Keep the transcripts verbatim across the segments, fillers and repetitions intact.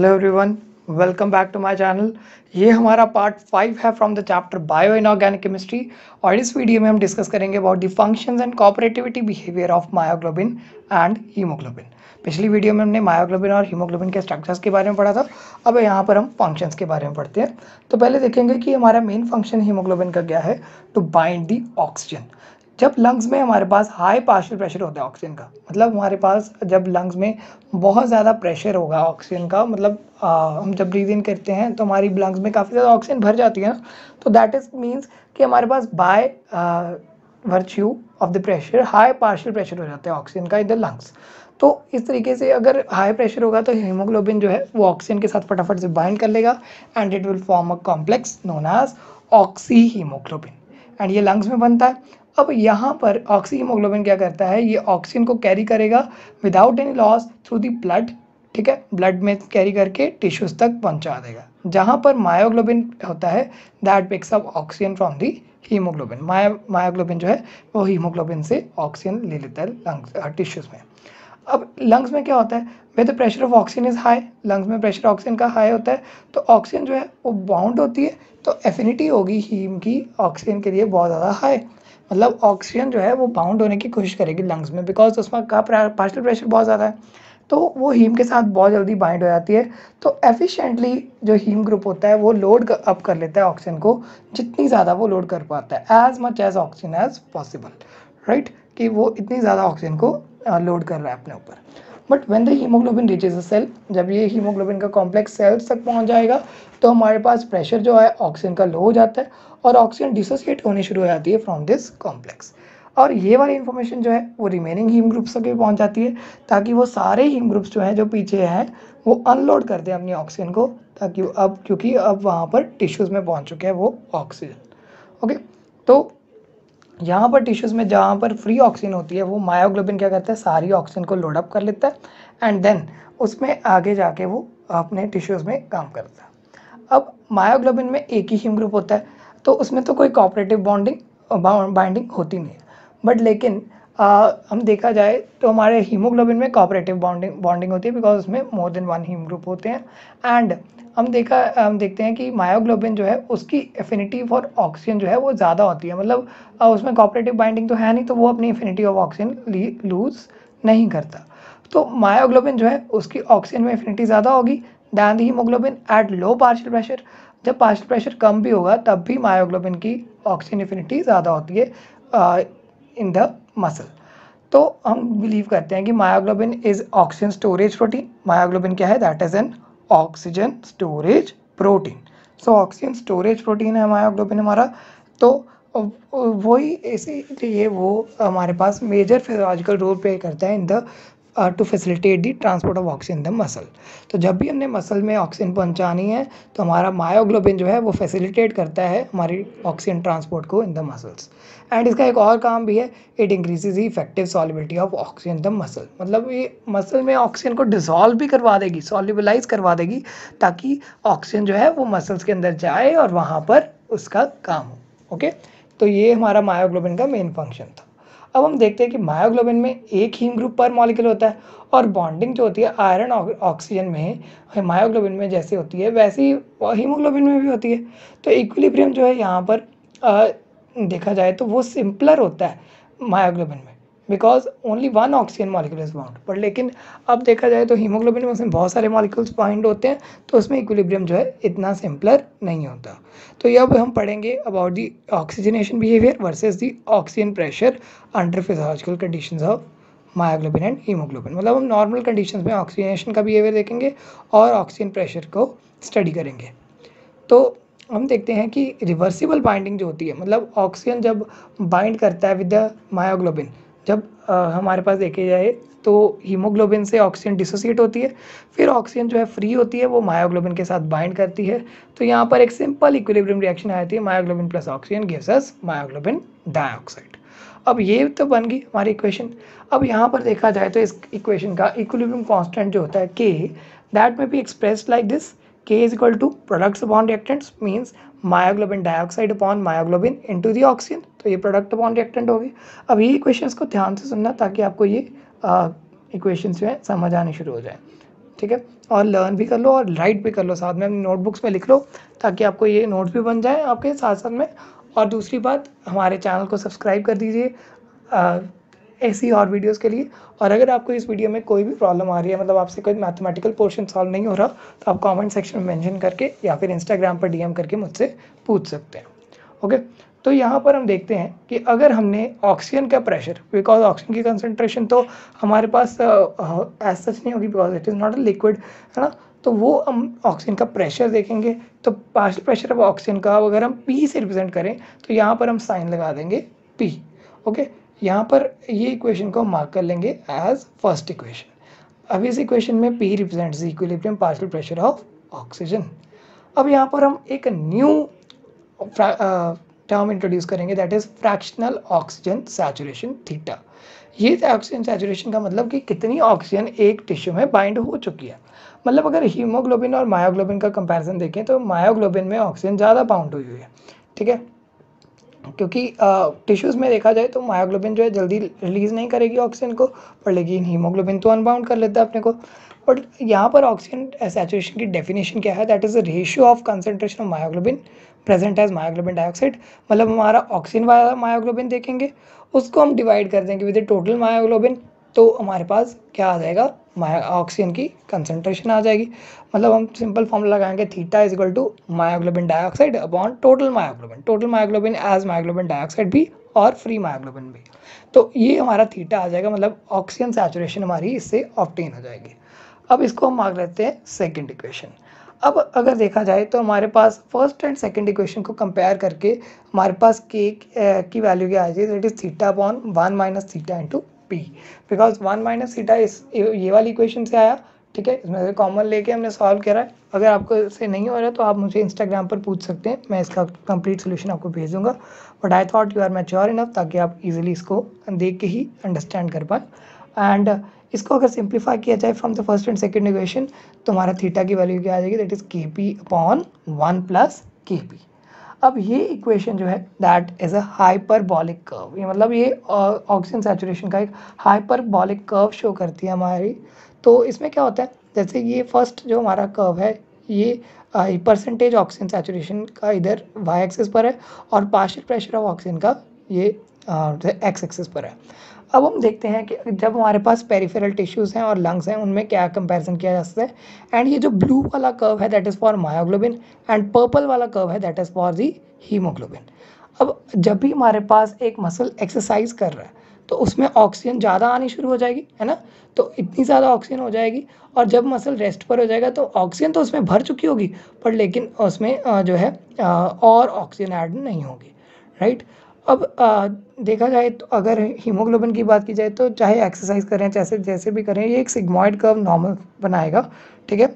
Hello everyone, welcome back to my channel. ये हमारा part five है from the chapter bio inorganic chemistry और इस वीडियो में हम डिस्कस करेंगे about the functions and cooperativity behaviour of myoglobin and haemoglobin. पिछली वीडियो में हमने मायोग्लोबिन और हीमोग्लोबिन के स्ट्रक्चर्स के बारे में पढ़ा था, अब यहाँ पर हम फंक्शंस के बारे में पढ़ते हैं। तो पहले देखेंगे कि हमारा मेन फंक्शन हीमोग्लोबिन का क्या है, टू बाइंड दी ऑक्सीजन। जब लंग्स में हमारे पास हाई पार्शियल प्रेशर होता है ऑक्सीजन का, मतलब हमारे पास जब लंग्स में बहुत ज़्यादा प्रेशर होगा ऑक्सीजन का, मतलब आ, हम जब ब्रीद इन करते हैं तो हमारी लंग्स में काफ़ी ज़्यादा ऑक्सीजन भर जाती है, तो दैट इज मीन्स कि हमारे पास by virtue of the pressure high partial pressure हो जाता है ऑक्सीजन का इन द लंग्स। तो इस तरीके से अगर हाई प्रेशर होगा तो हीमोग्लोबिन जो है वो ऑक्सीजन के साथ फटाफट से बाइंड कर लेगा and it will form a complex known as oxy haemoglobin and ये लंग्स में बनता है। अब यहाँ पर ऑक्सीहीमोग्लोबिन क्या करता है, ये ऑक्सीजन को कैरी करेगा without any loss through the blood, ठीक है, ब्लड में कैरी करके टिश्यूज तक पहुँचा देगा। जहाँ पर मायोग्लोबिन होता है that picks up oxygen from the haemoglobin. Myo myoglobin जो है वो हीमोग्लोबिन से ऑक्सीजन ले लेता है लंग्स टिश्यूज में। अब लंग्स में क्या होता है, way the pressure of oxygen is high, lungs में प्रेशर ऑक्सीजन का हाई होता है तो ऑक्सीजन जो है वो बाउंड होती है, तो एफिनिटी होगी हीम की ऑक्सीजन के लिए बहुत ज़्यादा हाई, मतलब ऑक्सीजन जो है वो बाउंड होने की कोशिश करेगी लंग्स में बिकॉज उसमें का पार्शियल प्रेशर बहुत ज़्यादा है, तो वो हीम के साथ बहुत जल्दी बाइंड हो जाती है। तो एफिशिएंटली जो हीम ग्रुप होता है वो लोड अप कर लेता है ऑक्सीजन को, जितनी ज़्यादा वो लोड कर पाता है, as much as oxygen as possible, right, कि वो इतनी ज़्यादा ऑक्सीजन को लोड कर रहा है अपने ऊपर। But when the haemoglobin reaches a cell, जब ये हीमोग्लोबिन का कॉम्प्लेक्स सेल्स तक पहुंच जाएगा तो हमारे पास प्रेशर जो है ऑक्सीजन का लो हो जाता है और ऑक्सीजन डिसोसिएट होनी शुरू हो जाती है फ्रॉम दिस कॉम्प्लेक्स, और ये वाली इन्फॉर्मेशन जो है वो रिमेनिंग हीम ग्रुप्स तक भी पहुँच जाती है ताकि वो सारे हीम ग्रुप्स जो हैं जो पीछे हैं वो अनलोड कर दें अपनी ऑक्सीजन को, ताकि अब क्योंकि अब वहाँ पर टिश्यूज़ में पहुँच चुके हैं वो ऑक्सीजन। ओके, तो यहाँ पर टिश्यूज़ में जहाँ पर फ्री ऑक्सीजन होती है वो मायोग्लोबिन क्या करता है, सारी ऑक्सीजन को लोड अप कर लेता है एंड देन उसमें आगे जाके वो अपने टिश्यूज़ में काम करता है। अब मायोग्लोबिन में एक ही हीम ग्रुप होता है तो उसमें तो कोई कोऑपरेटिव बॉन्डिंग बाइंडिंग होती नहीं है, बट लेकिन आ, हम देखा जाए तो हमारे हीमोग्लोबिन में कोऑपरेटिव बॉन्डिंग बॉन्डिंग होती है बिकॉज उसमें more than one haem group होते हैं एंड हम देखा हम देखते हैं कि मायोग्लोबिन जो है उसकी एफिनिटी फॉर ऑक्सीजन जो है वो ज़्यादा होती है, मतलब उसमें कोऑपरेटिव बाइंडिंग तो है नहीं तो वो अपनी एफिनिटी ऑफ ऑक्सीजन लूज नहीं करता। तो मायोग्लोबिन जो है उसकी ऑक्सीजन में एफिनिटी ज़्यादा होगी than the haemoglobin at low partial pressure. जब पार्शियल प्रेशर कम भी होगा तब भी मायोग्लोबिन की ऑक्सीजन एफिनिटी ज़्यादा होती है इन द मसल। तो हम बिलीव करते हैं कि myoglobin is oxygen storage protein. Myoglobin क्या है, that is an oxygen storage protein. So oxygen storage protein है मायोग्लोबिन हमारा, तो वही इसीलिए वो हमारे पास मेजर फिजियोलॉजिकल रोल प्ले करता है in the to facilitate the transport of oxygen in the muscle. तो जब भी हमने मसल में ऑक्सीजन पहुंचानी है तो हमारा मायोग्लोबिन जो है वो फैसिलिटेट करता है हमारी ऑक्सीजन ट्रांसपोर्ट को इन द मसल्स एंड इसका एक और काम भी है, it increases the effective solubility of oxygen in the muscle, मतलब ये मसल में ऑक्सीजन को डिसॉल्व भी करवा देगी, सॉल्युबलाइज करवा देगी ताकि ऑक्सीजन जो है वो मसल्स के अंदर जाए और वहाँ पर उसका काम हो। ओके, तो ये हमारा मायोग्लोबिन का मेन फंक्शन था। अब हम देखते हैं कि मायोग्लोबिन में एक हीम ग्रुप पर मॉलिक्यूल होता है और बॉन्डिंग जो होती है आयरन ऑक्सीजन में मायोग्लोबिन में जैसे होती है वैसे ही हीमोग्लोबिन में भी होती है। तो इक्विलिब्रियम जो है यहाँ पर आ, देखा जाए तो वो सिंपलर होता है मायोग्लोबिन में because only one oxygen molecule is bound, but लेकिन अब देखा जाए तो हीमोग्लोबिन में उसमें बहुत सारे मॉलिक्यूल्स बाइंड होते हैं तो उसमें इक्विलिब्रियम जो है इतना सिंपलर नहीं होता। तो ये अब हम पढ़ेंगे about the oxygenation behaviour versus the oxygen pressure under physiological conditions of myoglobin and haemoglobin, मतलब हम नॉर्मल कंडीशंस में ऑक्सीजनेशन का बिहेवियर देखेंगे और ऑक्सीजन प्रेशर को स्टडी करेंगे। तो हम देखते हैं कि रिवर्सिबल बाइंडिंग जो होती है, मतलब ऑक्सीजन जब बाइंड करता है विद द मायोग्लोबिन, जब आ, हमारे पास देखे जाए तो हीमोग्लोबिन से ऑक्सीजन डिसोसिएट होती है, फिर ऑक्सीजन जो है फ्री होती है वो मायोग्लोबिन के साथ बाइंड करती है, तो यहाँ पर एक सिंपल इक्विलिब्रियम रिएक्शन आती है, myoglobin plus oxygen gives us myoglobin dioxide. अब ये तो बन गई हमारी इक्वेशन। अब यहाँ पर देखा जाए तो इस इक्वेशन का इक्विलिब्रियम कॉन्स्टेंट जो होता है के, दैट में भी express like this, K is equal to products upon reactants means myoglobin dioxide upon myoglobin into the oxygen, तो ये प्रोडक्ट अपॉन रिएक्टेंट होगी। अब ये इक्वेशंस को ध्यान से सुनना ताकि आपको ये इक्वेशंस जो है समझ आने शुरू हो जाए, ठीक है, और लर्न भी कर लो और राइट भी कर लो, साथ में अपनी नोटबुक्स में लिख लो ताकि आपको ये नोट्स भी बन जाए आपके साथ साथ में। और दूसरी बात, हमारे चैनल को सब्सक्राइब कर दीजिए ऐसी और वीडियोस के लिए। और अगर आपको इस वीडियो में कोई भी प्रॉब्लम आ रही है, मतलब आपसे कोई मैथमेटिकल पोर्शन सॉल्व नहीं हो रहा, तो आप कमेंट सेक्शन में मेंशन करके या फिर इंस्टाग्राम पर डीएम करके मुझसे पूछ सकते हैं। ओके, तो यहाँ पर हम देखते हैं कि अगर हमने ऑक्सीजन का प्रेशर, बिकॉज ऑक्सीजन की कंसनट्रेशन तो हमारे पास एज सच नहीं होगी because it is not a liquid, है ना, तो वो हम ऑक्सीजन का प्रेशर देखेंगे। तो पार्शियल प्रेशर ऑफ ऑक्सीजन का अगर हम पी से रिप्रेजेंट करें तो यहाँ पर हम साइन लगा देंगे पी। ओके, यहाँ पर ये इक्वेशन को मार्क कर लेंगे एज फर्स्ट इक्वेशन। अब इस इक्वेशन में P represents equilibrium partial pressure of oxygen. अब यहाँ पर हम एक न्यू टर्म इंट्रोड्यूस करेंगे, that is fractional oxygen saturation theta. ये ऑक्सीजन सैचुरेशन का मतलब कि कितनी ऑक्सीजन एक टिश्यू में बाइंड हो चुकी है। मतलब अगर हीमोग्लोबिन और मायोग्लोबिन का कंपैरिजन देखें तो मायोग्लोबिन में ऑक्सीजन ज़्यादा बाउंड हुई है, ठीक है, क्योंकि टिश्यूज़ में देखा जाए तो मायोग्लोबिन जो है जल्दी रिलीज़ नहीं करेगी ऑक्सीजन को, पर लेकिन हीमोग्लोबिन तो अनबाउंड कर लेता है अपने को। बट यहाँ पर ऑक्सीजन सैचुरेशन की डेफिनेशन क्या है, that is the ratio of concentration of myoglobin present as myoglobin dioxide. मतलब हमारा ऑक्सीजन वाला मायोग्लोबिन देखेंगे, उसको हम डिवाइड कर देंगे विद द टोटल मायोग्लोबिन, तो हमारे पास क्या आ जाएगा, माया ऑक्सीजन की कंसनट्रेशन आ जाएगी। मतलब हम सिंपल फॉर्मूला लगाएंगे, theta is equal to myoglobin dioxide upon total myoglobin, total myoglobin as myoglobin dioxide भी और फ्री मायोग्लोबिन भी। तो ये हमारा थीटा आ जाएगा, मतलब ऑक्सीजन सैचुरेशन हमारी इससे ऑब्टेन हो जाएगी। अब इसको हम मार्क लेते हैं सेकेंड इक्वेशन। अब अगर देखा जाए तो हमारे पास फर्स्ट एंड सेकंड इक्वेशन को कंपेयर करके हमारे पास के की वैल्यू क्या आ जाएगी, it is theta upon one minus theta into P, because one minus theta इस ये वाली इक्वेशन से आया, ठीक है, इसमें से कॉमन लेके हमने सॉल्व करा है। अगर आपको इससे नहीं हो रहा तो आप मुझे इंस्टाग्राम पर पूछ सकते हैं, मैं इसका कंप्लीट सोल्यूशन आपको भेज दूँगा। But I thought you are mature enough ताकि आप इजिली इसको देख के ही अंडरस्टैंड कर पाए। एंड इसको अगर सिंप्लीफाई किया जाए from the first and second equation तो हमारा थीटा की वैल्यू क्या आ जाएगी, that is K P upon one plus K P. अब ये इक्वेशन जो है that is a hyperbolic curve, ये मतलब ये ऑक्सीजन सैचुरेशन का एक हाइपरबॉलिक कर्व शो करती है हमारी। तो इसमें क्या होता है, जैसे ये फर्स्ट जो हमारा कर्व है ये परसेंटेज ऑक्सीजन सैचुरेशन का इधर वाई एक्सिस पर है और पार्शियल प्रेशर ऑफ ऑक्सीजन का ये एक्स एक्सिस पर है। अब हम देखते हैं कि जब हमारे पास पेरिफेरल टिश्यूज़ हैं और लंग्स हैं उनमें क्या कंपैरिजन किया जा सकता है। एंड ये जो ब्लू वाला कर्व है that is for myoglobin and purple वाला कर्व है that is for the haemoglobin. अब जब भी हमारे पास एक मसल एक्सरसाइज कर रहा है तो उसमें ऑक्सीजन ज़्यादा आनी शुरू हो जाएगी, है ना, तो इतनी ज़्यादा ऑक्सीजन हो जाएगी। और जब मसल रेस्ट पर हो जाएगा तो ऑक्सीजन तो उसमें भर चुकी होगी पर लेकिन उसमें जो है और ऑक्सीजन ऐड नहीं होगी, राइट। अब आ, देखा जाए तो अगर हीमोग्लोबिन की बात की जाए तो चाहे एक्सरसाइज करें जैसे जैसे भी करें ये एक सिग्मॉइड कर्व नॉर्मल बनाएगा, ठीक है,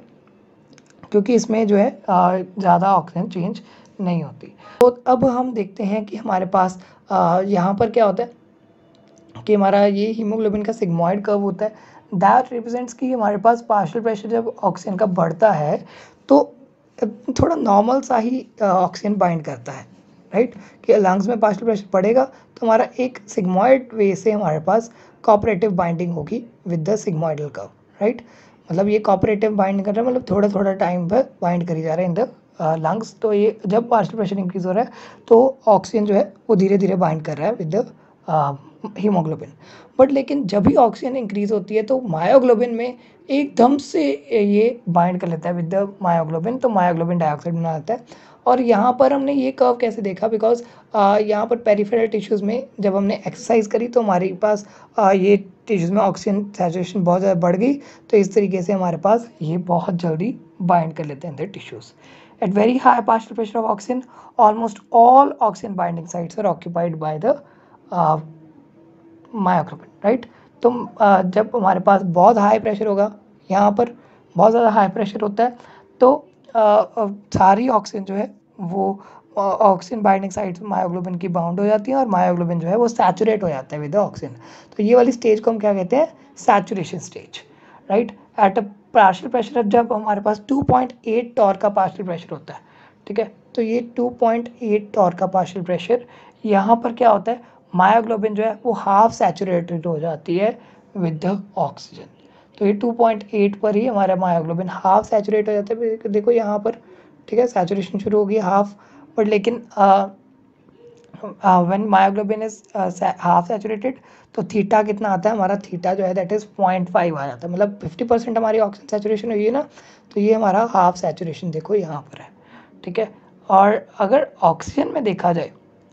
क्योंकि इसमें जो है ज़्यादा ऑक्सीजन चेंज नहीं होती। तो अब हम देखते हैं कि हमारे पास आ, यहाँ पर क्या होता है कि हमारा ये हीमोग्लोबिन का सिग्मॉइड कर्व होता है दैट रिप्रेजेंट्स कि हमारे पास पार्शियल प्रेशर जब ऑक्सीजन का बढ़ता है तो थोड़ा नॉर्मल सा ही ऑक्सीजन बाइंड करता है, राइट, कि लंग्स में पार्शियल प्रेशर पड़ेगा तो हमारा एक सिग्मॉइड वे से हमारे पास कोऑपरेटिव बाइंडिंग होगी with the sigmoidal curve, right. मतलब ये कोऑपरेटिव बाइंड कर रहा है, मतलब थोड़ा थोड़ा टाइम पर बाइंड करी जा रहा है इन द लंग्स। तो ये जब पार्शियल प्रेशर इंक्रीज हो रहा है तो ऑक्सीजन जो है वो धीरे धीरे बाइंड कर रहा है विद द हीमोग्लोबिन। बट लेकिन जब भी ऑक्सीजन इंक्रीज होती है तो मायोग्लोबिन में एकदम से ये बाइंड कर लेता है विद द मायोग्लोबिन, तो मायोग्लोबिन डाइऑक्साइड बना लेता है। और यहाँ पर हमने ये कर्व कैसे देखा, बिकॉज यहाँ पर पेरिफेरल टिश्यूज़ में जब हमने एक्सरसाइज करी तो हमारे पास आ, ये टिश्यूज़ में ऑक्सीजन सैचुरेशन बहुत ज़्यादा बढ़ गई, तो इस तरीके से हमारे पास ये बहुत जल्दी बाइंड कर लेते हैं the tissues. At very high partial pressure of oxygen almost all oxygen binding sites are occupied by the myoglobin, right. तो आ, जब हमारे पास बहुत हाई प्रेशर होगा, यहाँ पर बहुत ज़्यादा हाई प्रेशर होता है, तो Uh, uh, सारी ऑक्सीजन जो है वो ऑक्सीजन बाइंडिंग साइट्स मायोग्लोबिन की बाउंड हो जाती है और मायोग्लोबिन जो है वो सैचुरेट हो जाता है विद ऑक्सीजन। तो ये वाली स्टेज को हम क्या कहते हैं, saturation stage, right. At a partial pressure जब हमारे पास टू पॉइंट एट टॉर का पार्शियल प्रेशर होता है, ठीक है, तो ये टू पॉइंट एट टॉर का पार्शियल प्रेशर, यहाँ पर क्या होता है, मायोग्लोबिन जो है वो हाफ सैचुरेटेड हो जाती है विद ऑक्सीजन। तो ये टू पॉइंट एट पर ही हमारा मायोग्लोबिन हाफ सैचुरेट हो जाता है। देखो यहाँ पर ठीक है सैचुरेशन शुरू होगी हाफ पर, लेकिन when myoglobin is half saturated तो थीटा कितना आता है हमारा, थीटा जो है दैट इज़ पॉइंट फाइव आ जाता है। मतलब फिफ्टी परसेंट हमारी ऑक्सीजन सैचुरेशन हुई है ना, तो ये हमारा हाफ सैचुरेशन देखो यहाँ पर है ठीक है। और अगर ऑक्सीजन में देखा जाए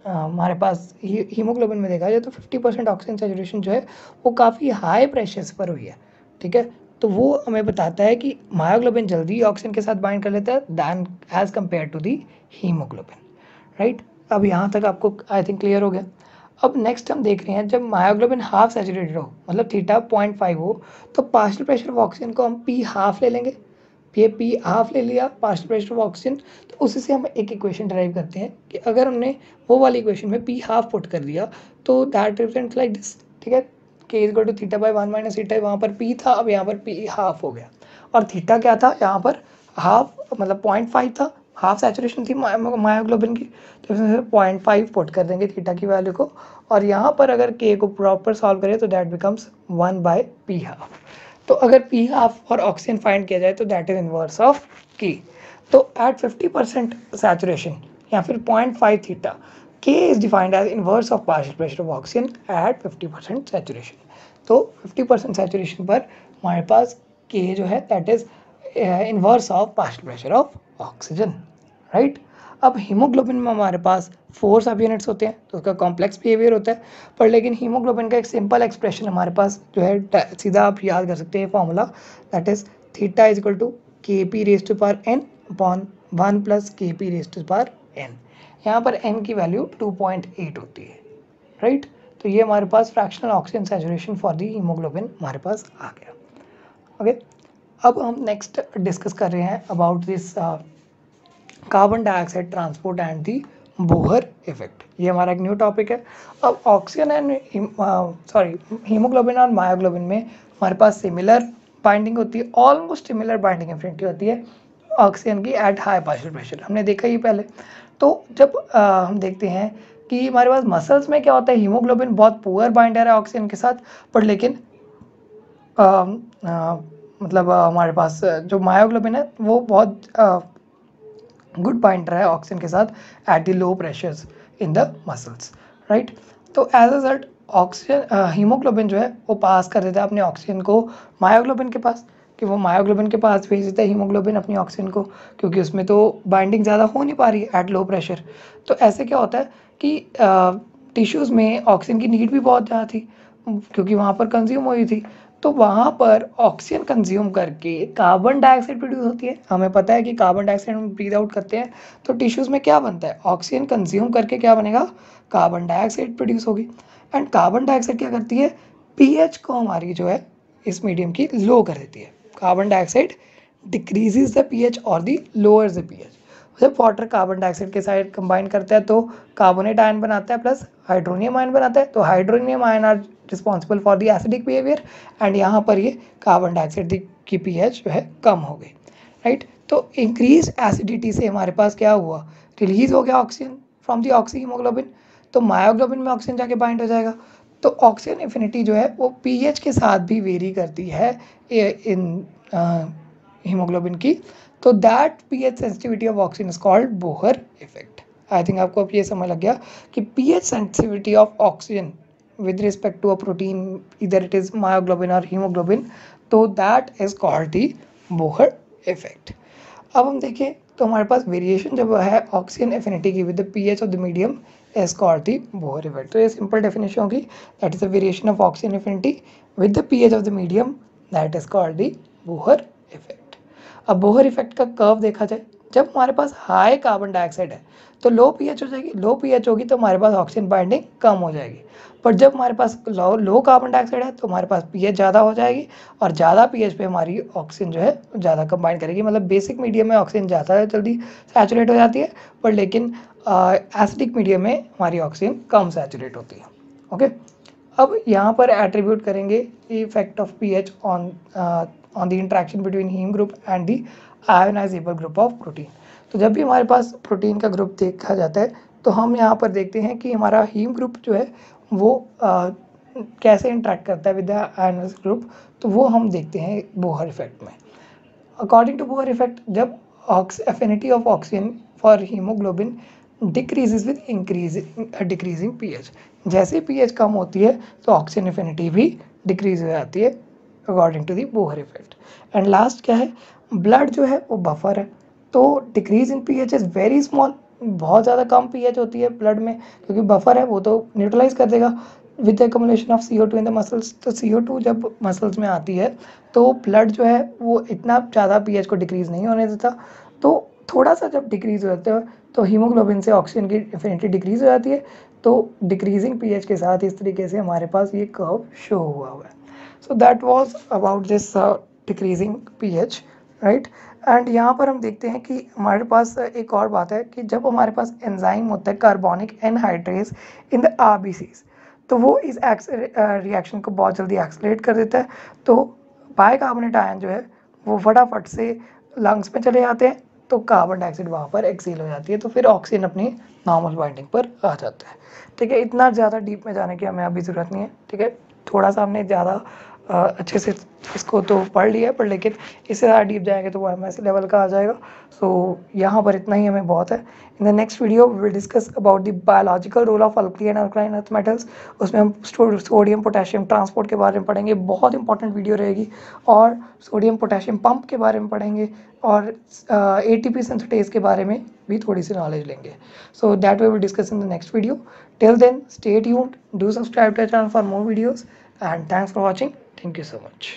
हमारे पास हीमोग्लोबिन में देखा जाए तो फिफ्टी परसेंट ऑक्सीजन सैचुरेशन जो है वो काफ़ी हाई प्रेशर्स पर हुई है ठीक है। तो वो हमें बताता है कि मायोग्लोबिन जल्दी ऑक्सीजन के साथ बाइंड कर लेता है than as compare to the haemoglobin right. अब यहाँ तक आपको आई थिंक क्लियर हो गया। अब नेक्स्ट हम देख रहे हैं जब मायोग्लोबिन हाफ सैचुरेटेड हो मतलब थीटा पॉइंट फाइव हो तो पार्शियल प्रेशर ऑफ ऑक्सीजन को हम पी हाफ ले लेंगे। ये पी हाफ ले लिया पार्शियल प्रेशर ऑफ ऑक्सीजन, तो उसी से हम एक इक्वेशन ड्राइव करते हैं कि अगर हमने वो वाली इक्वेशन में पी हाफ पुट कर दिया तो दैट रिप्रेजेंट्स लाइक दिस ठीक है। K is equal to theta by one minus theta, वहाँ पर पी था अब यहाँ पर पी हाफ हो गया और थीटा क्या था यहाँ पर हाफ मतलब पॉइंट फाइव था, हाफ सैचुरेशन थी मायोग्लोबिन की, तो इसमें पॉइंट फाइव पुट कर देंगे थीटा की वैल्यू को। और यहाँ पर अगर के को प्रॉपर सॉल्व करें तो that becomes one by P half. तो अगर पी हाफ और ऑक्सीजन फाइंड किया जाए तो दैट इज इनवर्स ऑफ के। तो एट फिफ्टी परसेंट सैचुरेशन या फिर point five theta K is defined as inverse of partial pressure of oxygen at fifty percent saturation. तो फिफ्टी परसेंट सैचुरेशन पर हमारे पास के जो है that is inverse of partial pressure of oxygen right. अब haemoglobin में हमारे पास four सब यूनिट्स होते हैं तो उसका कॉम्प्लेक्स बिहेवियर होता है, पर लेकिन हीमोग्लोबिन का एक सिंपल एक्सप्रेशन हमारे पास जो है सीधा आप याद कर सकते हैं formula that is theta is equal to K P raise to power n upon one plus K P raise to power n. यहाँ पर एन की वैल्यू टू पॉइंट एट होती है राइट। तो ये हमारे पास fractional oxygen saturation for the haemoglobin हमारे पास आ गया ओके okay? अब हम नेक्स्ट डिस्कस कर रहे हैं about this carbon dioxide transport and the Bohr effect. ये हमारा एक न्यू टॉपिक है। अब ऑक्सीजन एंड सॉरी हीमोग्लोबिन और मायोग्लोबिन में हमारे पास सिमिलर बाइंडिंग होती है, ऑलमोस्ट सिमिलर बाइंडिंग एफिनिटी होती है ऑक्सीजन की एट हाई पार्शियल प्रेशर, हमने देखा ही पहले। तो जब uh, हम देखते हैं कि हमारे पास मसल्स में क्या होता है, हीमोग्लोबिन बहुत पुअर बाइंडर है ऑक्सीजन के साथ, पर लेकिन uh, uh, मतलब uh, हमारे पास जो मायोग्लोबिन है वो बहुत uh, गुड बाइंडर है ऑक्सीजन के साथ at the low pressures in the muscles right. तो as a result oxygen haemoglobin जो है वो पास कर देता है अपने ऑक्सीजन को मायोग्लोबिन के पास, कि वो मायोग्लोबिन के पास भेज देता है हीमोग्लोबिन अपनी ऑक्सीजन को, क्योंकि उसमें तो बाइंडिंग ज़्यादा हो नहीं पा रही है एट लो प्रेशर। तो ऐसे क्या होता है कि टिश्यूज़ में ऑक्सीजन की नीड भी बहुत ज़्यादा थी क्योंकि वहाँ पर कंज्यूम हुई थी, तो वहाँ पर ऑक्सीजन कंज्यूम करके कार्बन डाइऑक्साइड प्रोड्यूस होती है। हमें पता है कि कार्बन डाइऑक्साइड हम ब्रीद आउट करते हैं तो टिश्यूज़ में क्या बनता है, ऑक्सीजन कंज्यूम करके क्या बनेगा, कार्बन डाइऑक्साइड प्रोड्यूस होगी। एंड कार्बन डाइऑक्साइड क्या करती है, पीएच को हमारी जो है इस मीडियम की लो कर देती है। Carbon dioxide decreases the pH और दी लोअर्स द पीएच। जब वाटर कार्बन डाइऑक्साइड के साथ कंबाइन करता है तो कार्बोनेट आयन बनाता है प्लस हाइड्रोनियम आयन बनाता है, तो hydronium ion are responsible for the acidic behaviour and यहाँ पर ये कार्बन डाइऑक्साइड की पीएच जो है कम हो गई राइट। तो इंक्रीज एसिडिटी से हमारे पास क्या हुआ, रिलीज हो गया oxygen from the oxy haemoglobin, तो मायोग्लोबिन में ऑक्सीजन जाके बाइंड हो जाएगा। तो ऑक्सीजन एफिनिटी जो है वो पीएच के साथ भी वेरी करती है इन हीमोग्लोबिन की, तो that pH sensitivity of oxygen is called Bohr effect. I think आपको अब ये समझ लग गया कि pH sensitivity of oxygen with respect to a protein, either it is myoglobin or hemoglobin, तो that is called the Bohr effect. अब हम देखें तो हमारे पास वेरिएशन जब है ऑक्सीजन एफिनिटी की with the pH of the medium is called the Bohr effect. तो ये सिंपल डेफिनेशन होगी that is the variation of oxygen affinity with the pH of the medium that is called the Bohr effect. अब Bohr effect का curve देखा जाए, जब हमारे पास high carbon dioxide है तो लो पीएच हो जाएगी, लो पीएच होगी तो हमारे पास ऑक्सीजन बाइंडिंग कम हो जाएगी, पर जब हमारे पास लो लो कार्बन डाइऑक्साइड है तो हमारे पास पीएच ज़्यादा हो जाएगी और ज़्यादा पीएच पे हमारी ऑक्सीजन जो है ज़्यादा कंबाइन करेगी। मतलब बेसिक मीडियम में ऑक्सीजन ज़्यादा जल्दी सैचुरेट हो जाती है, पर लेकिन एसिडिक मीडियम में हमारी ऑक्सीजन कम सैचुरेट होती है ओके। अब यहाँ पर एट्रीब्यूट करेंगे effect of pH on on the interaction between haem group and the ionisable group of protein. तो जब भी हमारे पास प्रोटीन का ग्रुप देखा जाता है तो हम यहाँ पर देखते हैं कि हमारा हीम ग्रुप जो है वो कैसे इंट्रैक्ट करता है विद द आयनोज ग्रुप, तो वो हम देखते हैं बोहर इफेक्ट में. अकॉर्डिंग टू बोहर इफेक्ट, जब affinity of oxygen for haemoglobin decreases with increasing decreasing pH, जैसे पीएच कम होती है तो ऑक्सीजन एफिनिटी भी डिक्रीज हो जाती है according to the Bohr effect. And last क्या है, ब्लड जो है वो बफर है, तो decrease in pH is very small, बहुत ज़्यादा कम पीएच होती है ब्लड में, क्योंकि बफर है वो तो न्यूट्रलाइज कर देगा with the accumulation of C O two in the muscles. तो सी ओ टू जब मसल्स में आती है तो ब्लड जो है वो इतना ज़्यादा पीएच को डिक्रीज़ नहीं होने देता, तो थोड़ा सा जब डिक्रीज़ हो जाता है तो हीमोग्लोबिन से ऑक्सीजन की एफिनिटी डिक्रीज़ हो जाती है, तो डिक्रीजिंग पीएच के साथ इस तरीके से हमारे पास ये कर्व शो हुआ हुआ है. So that was about this decreasing pH, right. And यहाँ पर हम देखते हैं कि हमारे पास एक और बात है कि जब हमारे पास एंजाइम होता है carbonic anhydrase in the RBCs, तो वो इस रिएक्शन को बहुत जल्दी एक्सेलरेट कर देता है, तो बाइकार्बोनेट आयन जो है वो फटाफट से लंग्स में चले जाते हैं, तो कार्बन डाइऑक्साइड वहाँ पर एक्सेल हो जाती है, तो फिर ऑक्सीजन अपनी नॉर्मल बाइंडिंग पर आ जाता है. ठीक है, इतना ज़्यादा डीप में जाने की हमें अभी ज़रूरत नहीं है. ठीक है, थोड़ा सा हमने ज़्यादा अच्छे से इसको तो पढ़ लिया है, पर लेकिन इससे ज़्यादा डीप जाएंगे तो वो एम एस सी लेवल का आ जाएगा. सो so, यहाँ पर इतना ही हमें बहुत है. In the next video we will discuss about the biological role of alkali and alkaline earth metals. उसमें हम सोडियम पोटेशियम ट्रांसपोर्ट के बारे में पढ़ेंगे, बहुत इंपॉर्टेंट वीडियो रहेगी, और सोडियम पोटेशियम पंप के बारे में पढ़ेंगे, और ए टी पी सिंथेटेज के बारे में भी थोड़ी सी नॉलेज लेंगे. So that we will discuss in the next video. Till then stay tuned, do subscribe to our channel for more videos, and thanks for watching. Thank you so much.